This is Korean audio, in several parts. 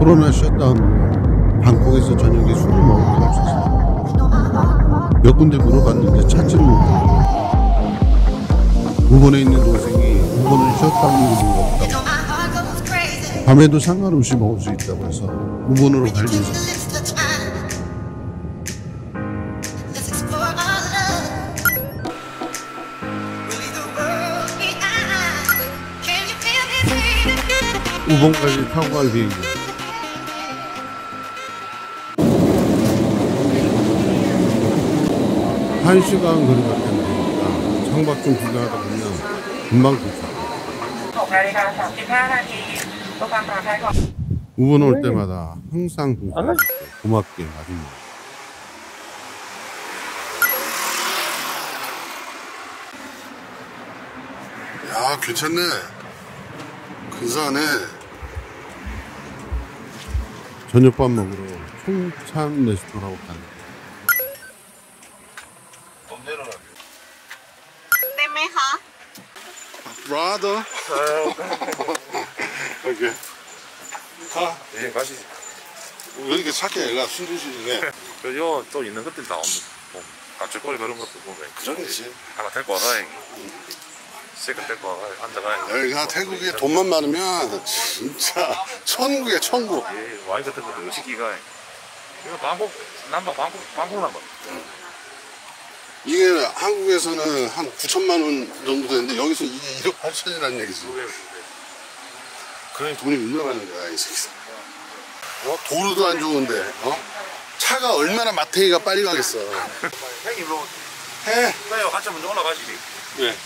코로나 셧다운으로 방콕에서 저녁에 술을 먹을 게 없었어. 몇 군데 물어봤는데 찾지를 못하고, 우번에 있는 동생이 우번을 셧다운으로 먹었다고, 밤에도 상관없이 먹을 수 있다고 해서 우번으로 갈면서 우번까지 타고 갈 비행기. 한 시간 거리 밖에 안 되니까 창밖 좀 구경하다 보면 금방 도착. 우번 올 때마다 항상 고맙게 맞습니다. 야, 괜찮네. 근사하네. 저녁밥 먹으러 총찬 레스토랑으로 가는 거야. Brother. 오케이. 가. 네, 가시지. 왜 이렇게 착해? 일라 순둥순둥해. 요즘 또 있는 것들 다 없고 가출거리 그런 것도 보면 그러겠지. 하나 데리고 와라. 시간 데리고 와라. 앉아가. 여기가 태국에 돈만 많으면 진짜 천국이야, 천국. 예, 와인 같은 것도 요식기가. 이거 방콕 남바, 방콕 남바. 이게 한국에서는 한 9천만 원 정도 되는데 여기서 이게 1억 8천이라는 얘기지. 그러니 돈이 올라가는 거야, 이 새끼들. 어? 도로도 안 좋은데, 어? 차가 얼마나 마태기가 빨리 가겠어. 형님, 뭐, 해. 빨리 한참 먼저 올라가시지. 네.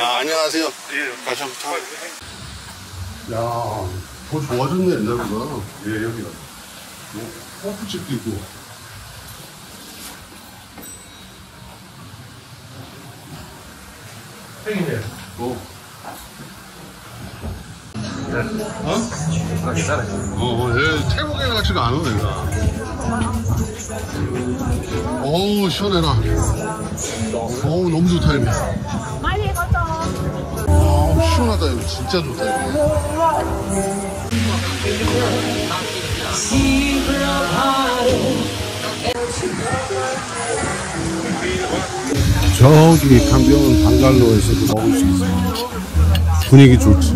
아, 안녕하세요. 예, 다시 한번 타고. 야, 더 좋아졌네, 옛날보다. 예, 여기가. 뭐, 호프집도 있고. 형님, 뭐. 어? 아, 괜찮아. 얘 태국에 같지가 않아, 내가. 어우, 시원해라. 어우, 너무 좋다, 이거. 어우, 시원하다, 이거. 진짜 좋다, 이거. 저기, 강병원 방갈로에서도 먹을 수 있어. 분위기 좋지.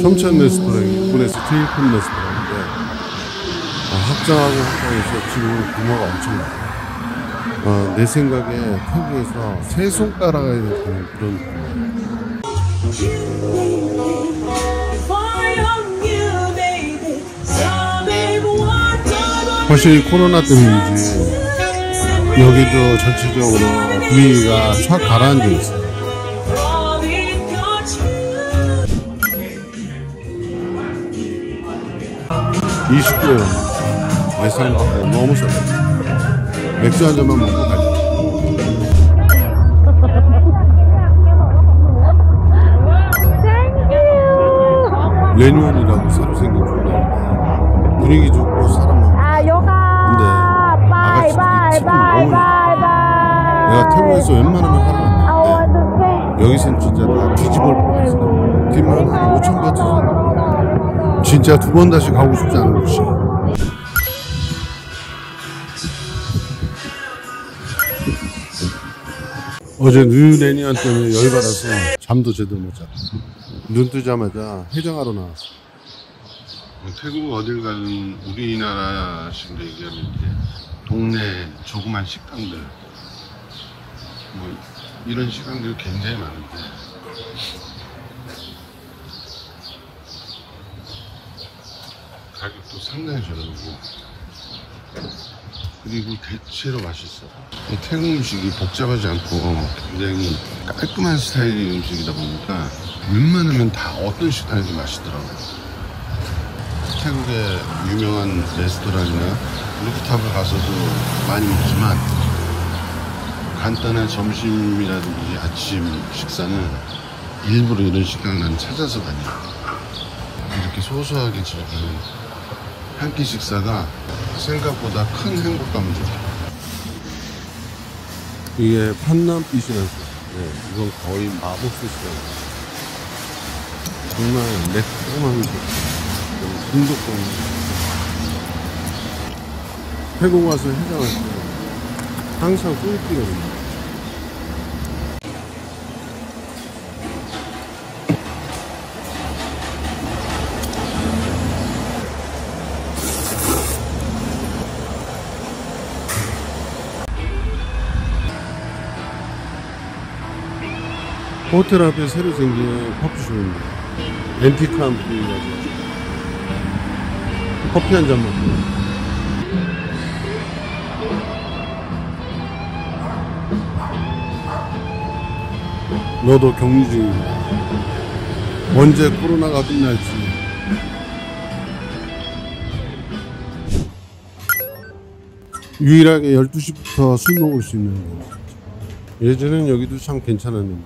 촘찬 레스토랑이 일본에서 제일 큰 레스토랑. 학장하고 학장에서 지금 규모가 엄청나요. 내 생각에 태국에서 세 손가락에 되는 그런 규모예요. 확실히 코로나 때문인지 여기도 전체적으로 분위기가 촥 가라앉아 있어요. 이 식구예요. 너무 셔. 맥주 한 잔만 먹고 가자. 레뉴안이라고 새로 생긴 종류인데 분위기 좋고 사람 많고. 아, 요가. 근데 아가씨들이 바이 바이. 내가 태국에서 웬만하면 하는데 여기선 진짜 다 뒤집을 뻔했어. 뒤만 한 5,000바트 정도. 진짜 두 번 다시 가고 싶지 않은 곳이. 어제 뉴 레니안 때문에 열받아서 잠도 제대로 못 잤다. 눈 뜨자마자 해장하러 나왔어. 태국 어딜 가든 우리나라식으로 얘기하면 이제 동네 조그만 식당들 뭐 이런 식당들이 굉장히 많은데 가격도 상당히 저렴하고 그리고 대체로 맛있어. 태국 음식이 복잡하지 않고 굉장히 깔끔한 스타일의 음식이다 보니까 웬만하면 다 어떤 식당이든 맛있더라고요. 태국의 유명한 레스토랑이나 루프탑을 가서도 많이 먹지만 간단한 점심이라든지 아침 식사는 일부러 이런 식당을 난 찾아서 다녀요. 이렇게 소소하게 즐기는 한 끼 식사가 생각보다 큰 행복감을 줘요. 이게 판남빛이라서 이건 거의 마법빛이라서 정말 매콤한 게 중독성 태국 와서 해장할 때 항상 꿀띠거든요. 호텔 앞에 새로 생긴 커피숍입니다. 앤티크한 분위기라서 커피 한잔 먹고 너도 격리 중이야. 언제 코로나가 끝날지. 유일하게 12시부터 술 먹을 수 있는 곳. 예전엔 여기도 참 괜찮았는데